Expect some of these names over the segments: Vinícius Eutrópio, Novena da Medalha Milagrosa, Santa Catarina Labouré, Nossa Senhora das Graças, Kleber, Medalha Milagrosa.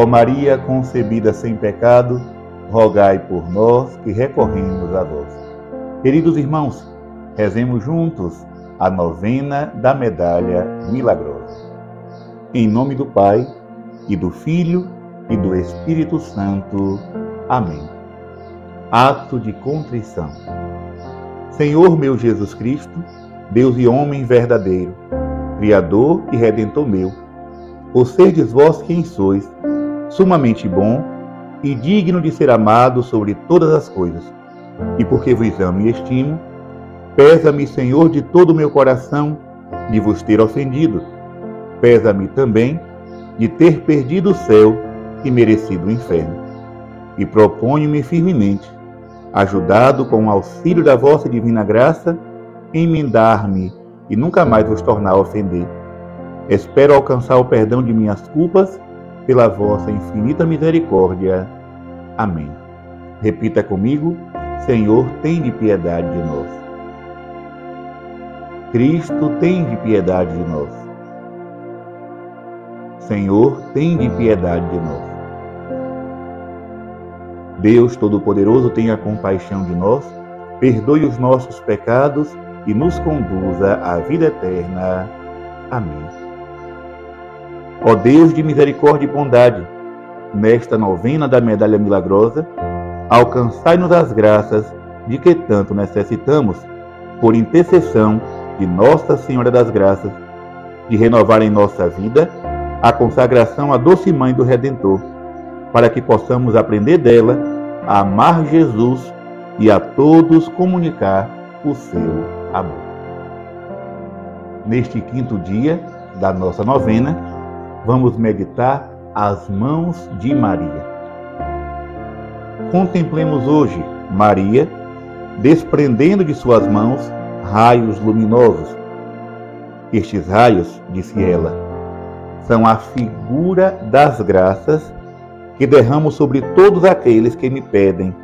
Ó Maria concebida sem pecado, rogai por nós que recorremos a vós. Queridos irmãos, rezemos juntos a novena da Medalha Milagrosa. Em nome do Pai, e do Filho, e do Espírito Santo. Amém. Ato de contrição. Senhor meu Jesus Cristo, Deus e homem verdadeiro, Criador e Redentor meu, por serdes vós quem sois, sumamente bom e digno de ser amado sobre todas as coisas, e porque vos amo e estimo, pesa-me, Senhor, de todo o meu coração, de vos ter ofendido. Pesa-me também de ter perdido o céu e merecido o inferno. E proponho-me firmemente, ajudado com o auxílio da vossa divina graça, emendar-me e nunca mais vos tornar a ofender. Espero alcançar o perdão de minhas culpas pela vossa infinita misericórdia. Amém. Repita comigo: Senhor, tende piedade de nós. Cristo, tende piedade de nós. Senhor, tende piedade de nós. Deus Todo-Poderoso, tenha compaixão de nós, perdoe os nossos pecados e nos conduza à vida eterna. Amém. Ó Deus de misericórdia e bondade, nesta novena da Medalha Milagrosa, alcançai-nos as graças de que tanto necessitamos, por intercessão de Nossa Senhora das Graças, de renovar em nossa vida a consagração à doce Mãe do Redentor, para que possamos aprender dela a amar Jesus e a todos comunicar o seu amor. Neste quinto dia da nossa novena, vamos meditar as mãos de Maria. Contemplemos hoje Maria desprendendo de suas mãos raios luminosos. Estes raios, disse ela, são a figura das graças que derramo sobre todos aqueles que me pedem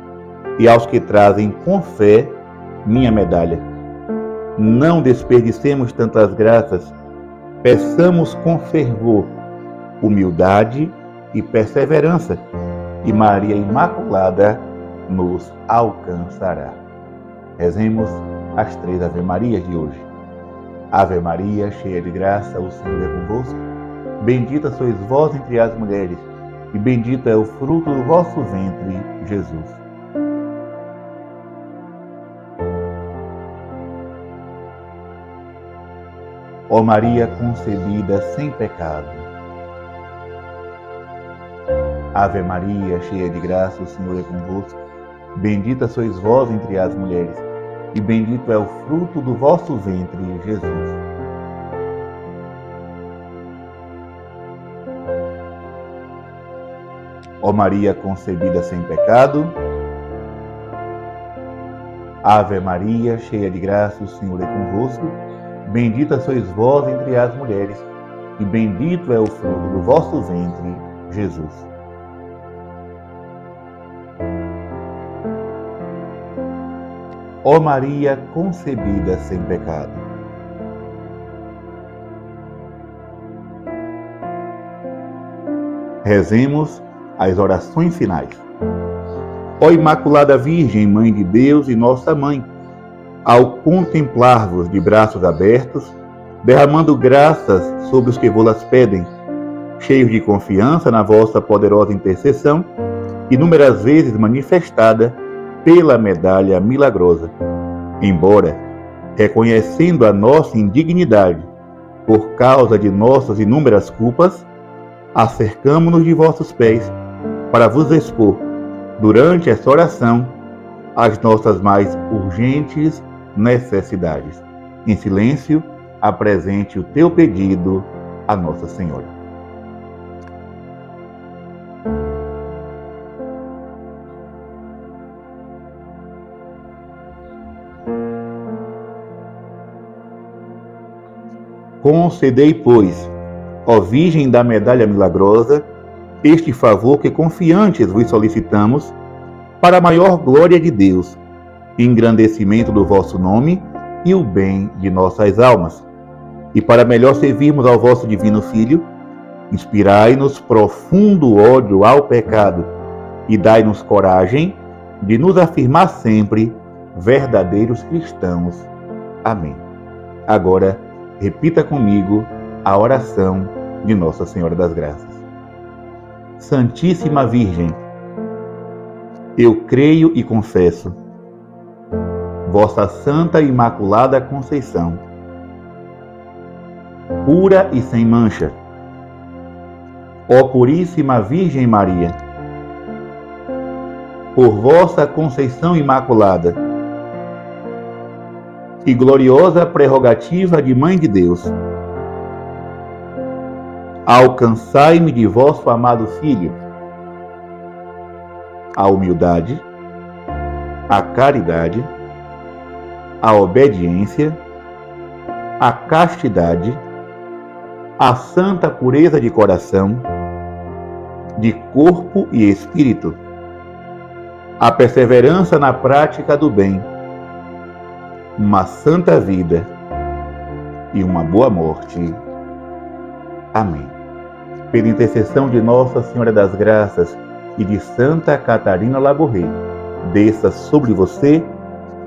e aos que trazem com fé minha medalha. Não desperdicemos tantas graças, peçamos com fervor, humildade e perseverança, e Maria Imaculada nos alcançará. Rezemos as três Ave Marias de hoje. Ave Maria, cheia de graça, o Senhor é convosco. Bendita sois vós entre as mulheres, e bendito é o fruto do vosso ventre, Jesus. Ó Maria concebida sem pecado. Ave Maria, cheia de graça, o Senhor é convosco. Bendita sois vós entre as mulheres, e bendito é o fruto do vosso ventre, Jesus. Ó Maria concebida sem pecado. Ave Maria, cheia de graça, o Senhor é convosco. Bendita sois vós entre as mulheres, e bendito é o fruto do vosso ventre, Jesus. Ó Maria concebida sem pecado. Rezemos as orações finais. Ó Imaculada Virgem, Mãe de Deus e Nossa Mãe, ao contemplar-vos de braços abertos, derramando graças sobre os que vos pedem, cheios de confiança na vossa poderosa intercessão, inúmeras vezes manifestada pela Medalha Milagrosa, embora, reconhecendo a nossa indignidade por causa de nossas inúmeras culpas, acercamo-nos de vossos pés para vos expor, durante esta oração, as nossas mais urgentes necessidades. Em silêncio, apresente o teu pedido à Nossa Senhora. Concedei, pois, ó Virgem da Medalha Milagrosa, este favor que confiantes vos solicitamos, para a maior glória de Deus, engrandecimento do vosso nome e o bem de nossas almas. E para melhor servirmos ao vosso divino Filho, Inspirai-nos profundo ódio ao pecado e dai-nos coragem de nos afirmar sempre verdadeiros cristãos. Amém. Agora, repita comigo a oração de Nossa Senhora das Graças. Santíssima Virgem, eu creio e confesso vossa Santa e Imaculada Conceição, pura e sem mancha. Ó Puríssima Virgem Maria, por vossa Conceição Imaculada e gloriosa prerrogativa de Mãe de Deus, alcançai-me de vosso amado Filho a humildade, a caridade, a obediência, a castidade, a santa pureza de coração, de corpo e espírito, a perseverança na prática do bem, uma santa vida e uma boa morte. Amém. Pela intercessão de Nossa Senhora das Graças e de Santa Catarina Labouré, desça sobre você,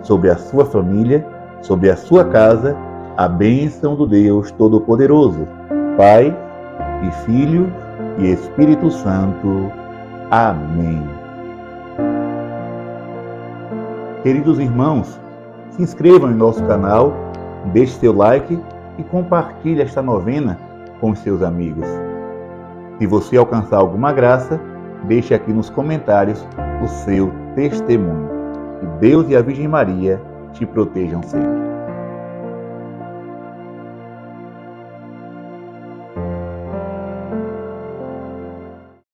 sobre a sua família, sobre a sua casa, a bênção do Deus Todo-Poderoso, Pai e Filho e Espírito Santo. Amém. Queridos irmãos, se inscrevam em nosso canal, deixe seu like e compartilhe esta novena com seus amigos. Se você alcançar alguma graça, deixe aqui nos comentários o seu testemunho. Que Deus e a Virgem Maria te protejam sempre.